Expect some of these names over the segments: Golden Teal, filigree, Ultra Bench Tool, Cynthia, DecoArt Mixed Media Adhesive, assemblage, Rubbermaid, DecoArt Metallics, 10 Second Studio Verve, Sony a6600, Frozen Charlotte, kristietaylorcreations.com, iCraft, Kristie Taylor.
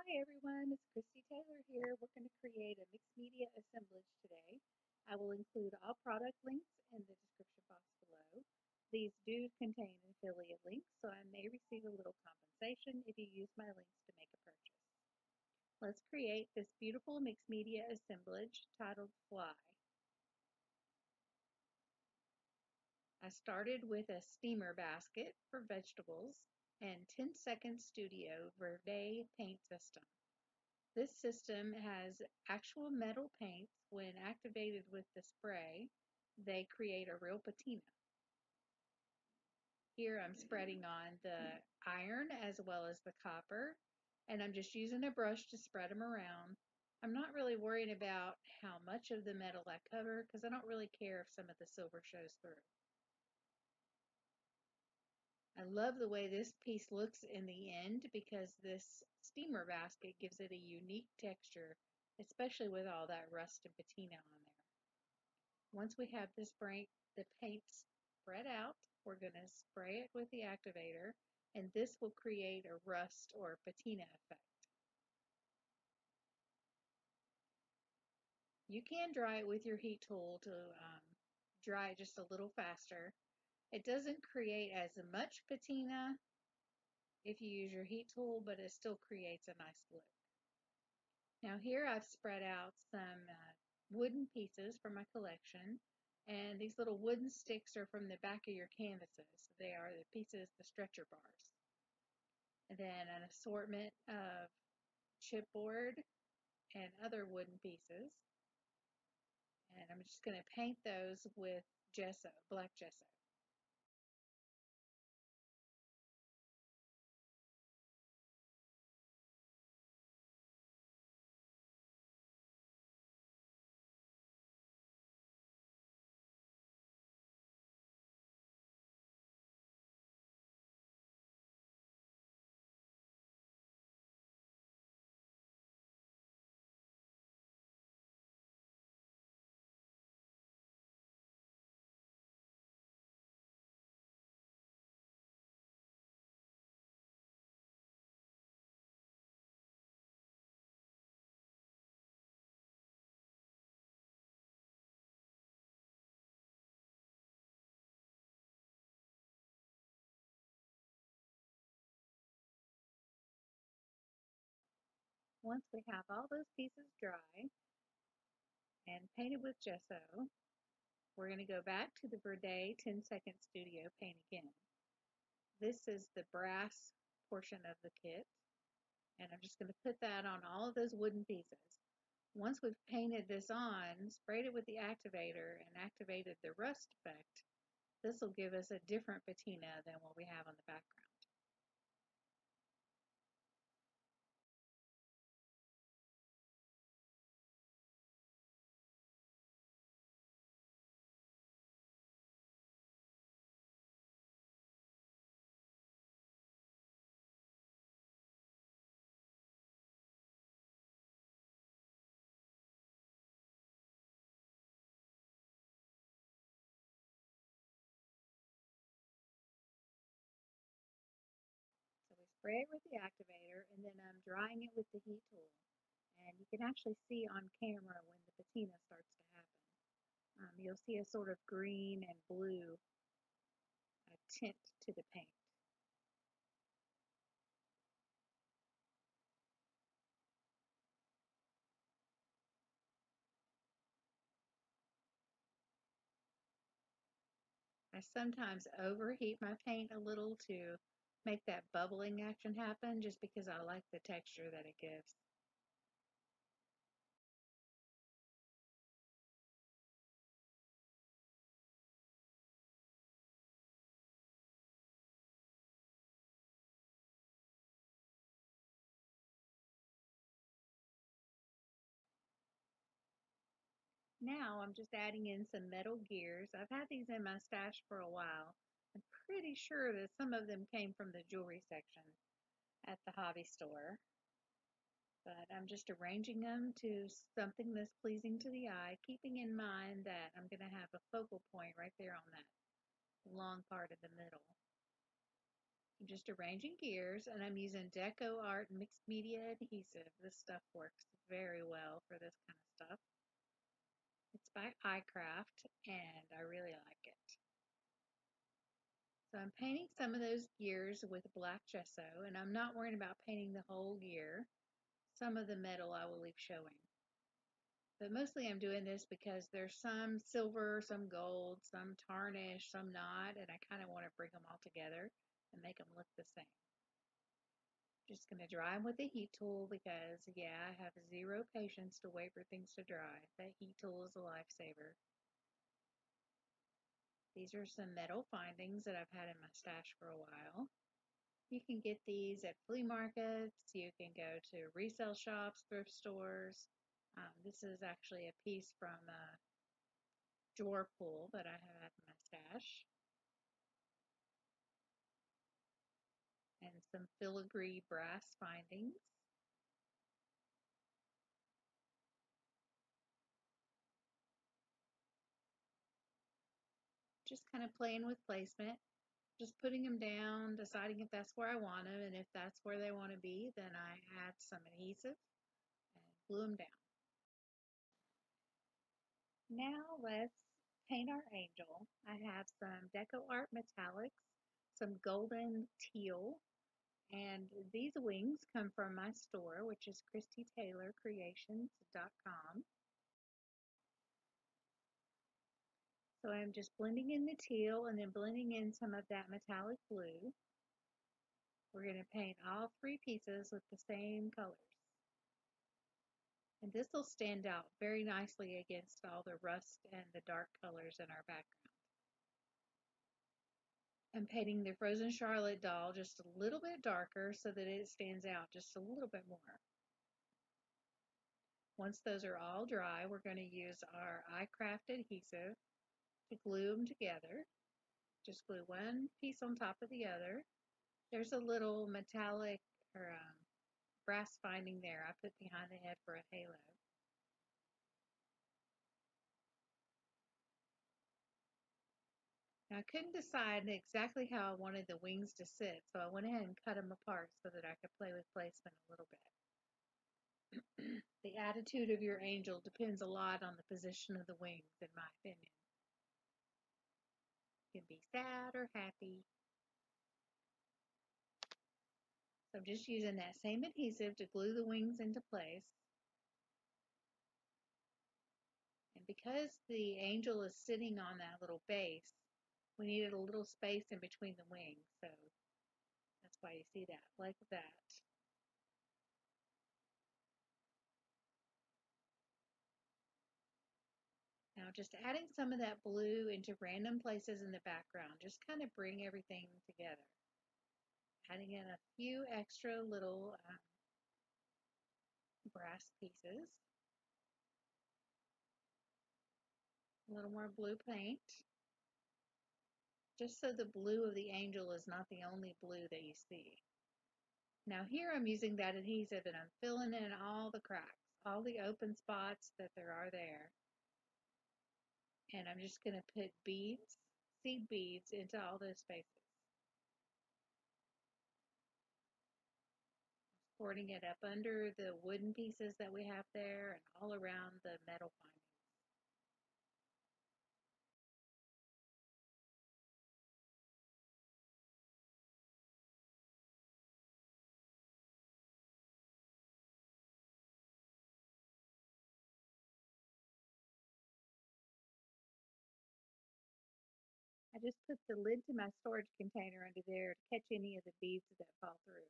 Hi everyone, it's Kristie Taylor here. We're going to create a mixed media assemblage today. I will include all product links in the description box below. These do contain affiliate links, so I may receive a little compensation if you use my links to make a purchase. Let's create this beautiful mixed media assemblage titled Fly. I started with a steamer basket for vegetables and 10 Second Studio Verve paint system. This system has actual metal paints. When activated with the spray, they create a real patina. Here I'm spreading on the iron as well as the copper, and I'm just using a brush to spread them around. I'm not really worried about how much of the metal I cover because I don't really care if some of the silver shows through. I love the way this piece looks in the end because this steamer basket gives it a unique texture, especially with all that rust and patina on there. Once we have this the paint spread out, we're going to spray it with the activator, and this will create a rust or patina effect. You can dry it with your heat tool to dry it just a little faster. It doesn't create as much patina if you use your heat tool, but it still creates a nice look. Now here I've spread out some wooden pieces from my collection, and these little wooden sticks are from the back of your canvases. They are the pieces, the stretcher bars. And then an assortment of chipboard and other wooden pieces. And I'm just going to paint those with gesso, black gesso. Once we have all those pieces dry and painted with gesso, we're going to go back to the Verve 10 Second Studio paint again. This is the brass portion of the kit, and I'm just going to put that on all of those wooden pieces. Once we've painted this on, sprayed it with the activator, and activated the rust effect, this will give us a different patina than what we have on the background. So we spray it with the activator, and then I'm drying it with the heat tool. And you can actually see on camera when the patina starts to happen. You'll see a sort of green and blue tint to the paint. I sometimes overheat my paint a little to make that bubbling action happen just because I like the texture that it gives. Now I'm just adding in some metal gears. I've had these in my stash for a while. I'm pretty sure that some of them came from the jewelry section at the hobby store, but I'm just arranging them to something that's pleasing to the eye, keeping in mind that I'm going to have a focal point right there on that long part in the middle. I'm just arranging gears, and I'm using DecoArt Mixed Media Adhesive. This stuff works very well for this kind of stuff. It's by iCraft, and I really like it. So I'm painting some of those gears with black gesso, and I'm not worrying about painting the whole gear. Some of the metal I will leave showing. But mostly I'm doing this because there's some silver, some gold, some tarnish, some not, and I kind of want to bring them all together and make them look the same. Just going to dry them with a heat tool because, yeah, I have zero patience to wait for things to dry. That heat tool is a lifesaver. These are some metal findings that I've had in my stash for a while. You can get these at flea markets. You can go to resale shops, thrift stores. This is actually a piece from a drawer pool that I have had in my stash. And some filigree brass findings. Just kind of playing with placement, just putting them down, deciding if that's where I want them, and if that's where they want to be, then I add some adhesive and glue them down. Now let's paint our angel. I have some DecoArt Metallics, some Golden Teal, and these wings come from my store, which is kristietaylorcreations.com. So I'm just blending in the teal and then blending in some of that metallic blue. We're going to paint all three pieces with the same colors. And this will stand out very nicely against all the rust and the dark colors in our background. I'm painting the Frozen Charlotte doll just a little bit darker so that it stands out just a little bit more. Once those are all dry, we're going to use our iCraft adhesive to glue them together. Just glue one piece on top of the other. There's a little metallic or brass finding there I put behind the head for a halo. Now, I couldn't decide exactly how I wanted the wings to sit, so I went ahead and cut them apart so that I could play with placement a little bit. The attitude of your angel depends a lot on the position of the wings, in my opinion. You can be sad or happy. So I'm just using that same adhesive to glue the wings into place. And because the angel is sitting on that little base, we needed a little space in between the wings, so that's why you see that, like that. Now just adding some of that blue into random places in the background, just kind of bring everything together. Adding in a few extra little brass pieces. A little more blue paint. Just so the blue of the angel is not the only blue that you see. Now here I'm using that adhesive and I'm filling in all the cracks, all the open spots that there are there. And I'm just going to put beads, seed beads, into all those spaces. Supporting it up under the wooden pieces that we have there and all around the metal findings. I just put the lid to my storage container under there to catch any of the beads that fall through.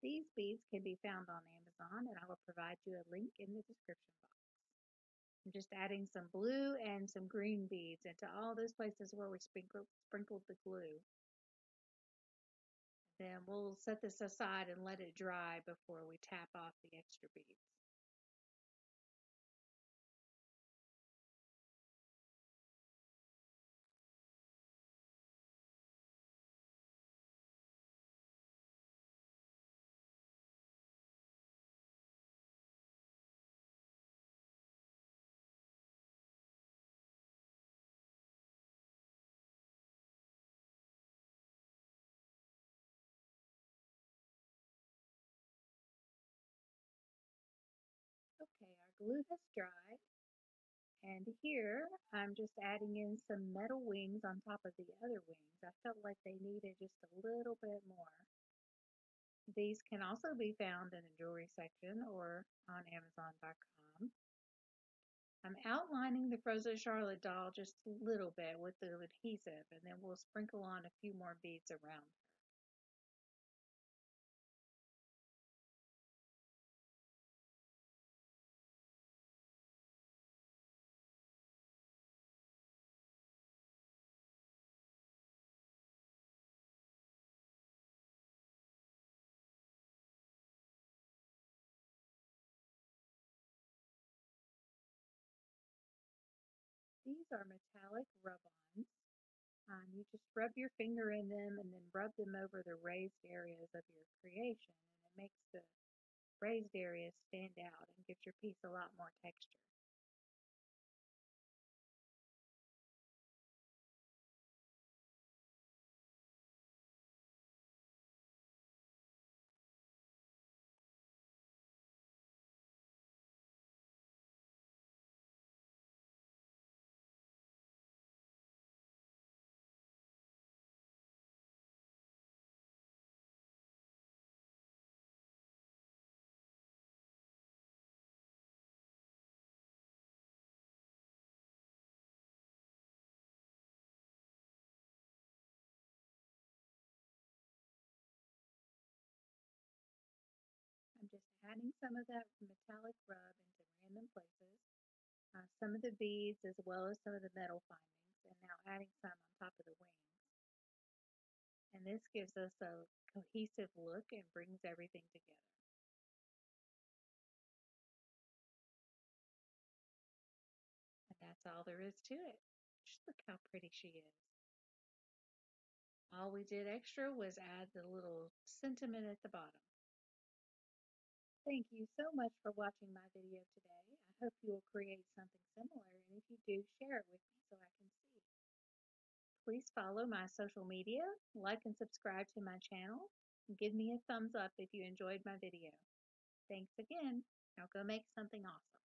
These beads can be found on Amazon, and I will provide you a link in the description box. I'm just adding some blue and some green beads into all those places where we sprinkled the glue. Then we'll set this aside and let it dry before we tap off the extra beads. glue has dried. And here, I'm just adding in some metal wings on top of the other wings. I felt like they needed just a little bit more. These can also be found in the jewelry section or on Amazon.com. I'm outlining the Frozen Charlotte doll just a little bit with the adhesive, and then we'll sprinkle on a few more beads around her. These are metallic rub-ons. You just rub your finger in them and then rub them over the raised areas of your creation, and it makes the raised areas stand out and gives your piece a lot more texture. I'm just adding some of that metallic rub into random places, some of the beads as well as some of the metal findings, and now adding some on top of the wings. And this gives us a cohesive look and brings everything together. And that's all there is to it. Just look how pretty she is. All we did extra was add the little sentiment at the bottom. Thank you so much for watching my video today. I hope you will create something similar, and if you do, share it with me so I can see. Please follow my social media, like and subscribe to my channel, and give me a thumbs up if you enjoyed my video. Thanks again. Now go make something awesome.